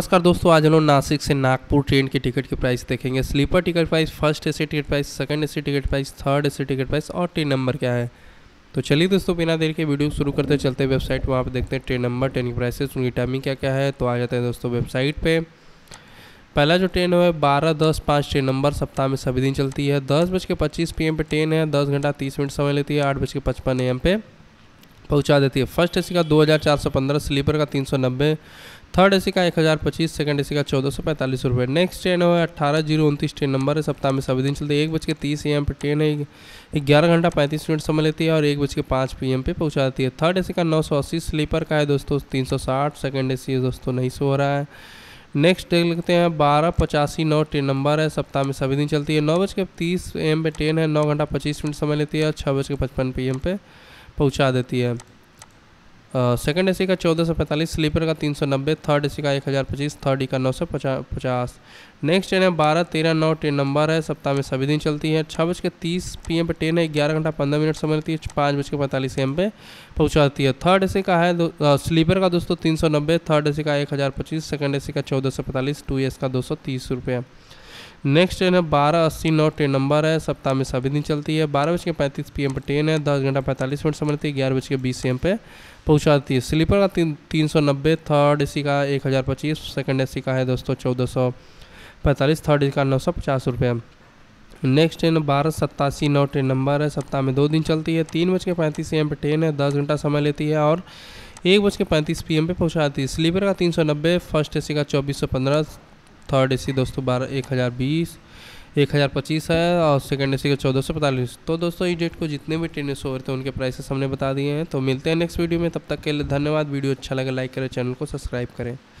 नमस्कार दोस्तों, आज हम लोग नासिक से नागपुर ट्रेन के टिकट की प्राइस देखेंगे। Sleeper ticket price, first AC ticket price, second AC ticket price, third AC ticket price और ट्रेन नंबर क्या है। तो चलिए दोस्तों, बिना देर के वीडियो शुरू करते चलते वेबसाइट वहाँ पर देखते हैं ट्रेन नंबर, ट्रेन की प्राइसेस, उनकी टाइमिंग क्या क्या है। तो आ जाते हैं दोस्तों वेबसाइट पर। पहला जो ट्रेन है 12:10:05 ट्रेन नंबर, सप्ताह में सभी दिन चलती है। 10:25 PM पर ट्रेन है, 10 घंटा 30 मिनट समय लेती है, 8:55 AM पे पहुँचा देती है। फर्स्ट एसी का 2415, स्लीपर का 390, थर्ड एसी का 1025, सेकंड एसी का 1445 रुपये। नेक्स्ट ट्रेन है 18:29 ट्रेन नंबर है, सप्ताह में सभी दिन चलती है। 1:30 AM पर ट्रेन है, 11 घंटा 35 मिनट समय लेती है और 1:05 PM पे पहुंचा देती है। थर्ड एसी का 980, स्लीपर का है दोस्तों 360, सेकंड एसी दोस्तों नहीं सो रहा है। नेक्स्ट ट्रेन लिखते हैं 12:85 ट्रेन नंबर है, सप्ताह में सभी दिन चलती है। 9:30 AM पे ट्रेन है, 9 घंटा 25 मिनट समय लेती है और 6:55 PM पे पहुँचा देती है। सेकंड एसी का 1445, स्लीपर का 390, थर्ड एसी का 1025, थर्ड ई का 950। नेक्स्ट ट्रेन है 12:13 ट्रेन नंबर है, सप्ताह में सभी दिन चलती है। 6:30 PM पर ट्रेन है, 11 घंटा 15 मिनट समय लेती है, 5:45 AM पे पहुँचाती है। थर्ड एसी का है स्लीपर का दोस्तों 390, थर्ड एसी का 1025, सेकंड एसी का 1445, 2S का 230 रुपये। नेक्स्ट ट्रेन है 12:80 ट्रेन नंबर है, सप्ताह में सभी दिन चलती है। 12:35 PM पर ट्रेन है, 10 घंटा 45 मिनट समय लेती है, 11:20 AM पे पहुँचाती है। स्लीपर का 390, थर्ड एसी का 1025, सेकंड एसी का है दोस्तों 1445, थर्ड एसी का 950 रुपये। नेक्स्ट ट्रेन 12:87 ट्रेन नंबर है, सप्ताह में 2 दिन चलती है। 3:35 AM पर ट्रेन है, 10 घंटा समय लेती है और 1:35 PM पे पहुँचाती है। स्लीपर का 390, फर्स्ट एसी का 2415, थर्ड एसी दोस्तों 1025 है और सेकंड एसी का 1445। तो दोस्तों ये डेट को जितने भी ट्रेनें शो हो रहे थे उनके प्राइसेस हमने बता दिए हैं। तो मिलते हैं नेक्स्ट वीडियो में, तब तक के लिए धन्यवाद। वीडियो अच्छा लगे लाइक करें, चैनल को सब्सक्राइब करें।